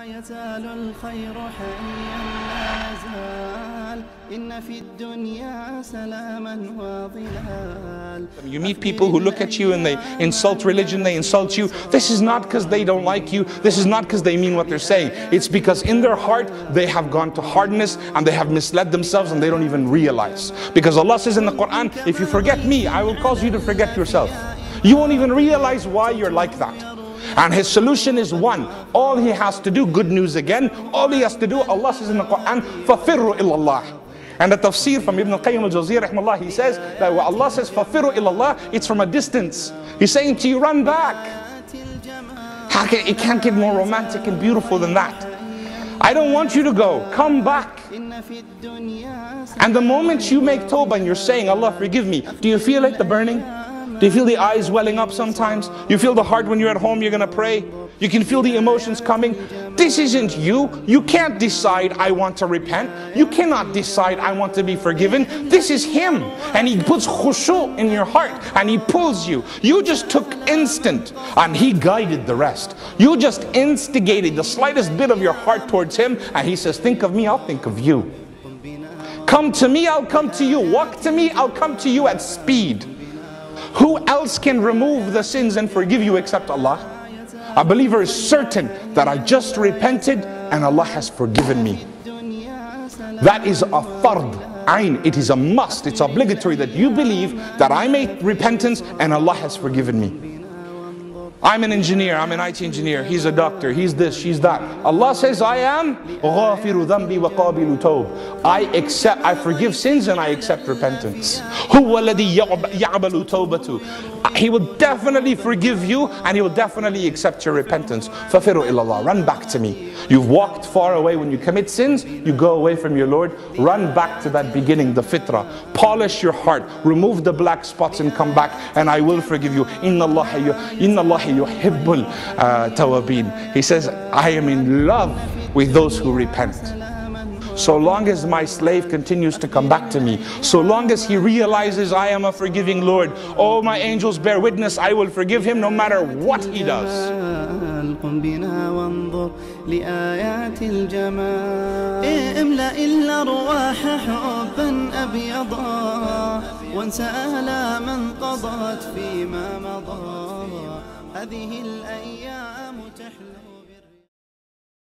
لا يزال الخير حيا لا يزال إن في الدنيا سلاما وظلال. You meet people who look at you and they insult religion, they insult you. This is not because they don't like you, this is not because they mean what they're saying. It's because in their heart they have gone to hardness and they have misled themselves and they don't even realize. Because Allah says in the Quran, if you forget me, I will cause you to forget yourself. You won't even realize why you're like that. And his solution is one. All he has to do, good news again, all he has to do, Allah says in the Quran, Fafirru illallah. And the tafsir from Ibn al-Qayyim al-Jawziyyah, he says that when Allah says Fafirru illallah, it's from a distance. He's saying to you, run back. It can't get more romantic and beautiful than that. I don't want you to go, come back. And the moment you make tawbah and you're saying, Allah forgive me, do you feel it, the burning? Do you feel the eyes welling up sometimes? You feel the heart when you're at home, you're gonna pray. You can feel the emotions coming. This isn't you. You can't decide, I want to repent. You cannot decide, I want to be forgiven. This is Him. And He puts khushu' in your heart and He pulls you. You just took instant and He guided the rest. You just instigated the slightest bit of your heart towards Him and He says, think of me, I'll think of you. Come to me, I'll come to you. Walk to me, I'll come to you at speed. Who else can remove the sins and forgive you except Allah? A believer is certain that I just repented and Allah has forgiven me. That is a fard, ayn. It is a must, it's obligatory that you believe that I made repentance and Allah has forgiven me. I'm an engineer, I'm an IT engineer, he's a doctor, he's this, she's that. Allah says I am غَافِرُ ذَنْبِ وَقَابِلُ تَوْبِ. I forgive sins and I accept repentance. هُوَ الَّذِي يَقْبَلُ تَوْبَتُ. He will definitely forgive you and He will definitely accept your repentance. فَفِرُوا إِلَى اللَّهِ. Run back to me. You've walked far away. When you commit sins, you go away from your Lord. Run back to that beginning, the fitrah. Polish your heart. Remove the black spots and come back and I will forgive you. إِنَّ اللَّهَ يُحِبُّ التَّوَابِينَ. He says, I am in love with those who repent. So long as my slave continues to come back to me, so long as he realizes I am a forgiving Lord, all my angels bear witness, I will forgive him no matter what he does.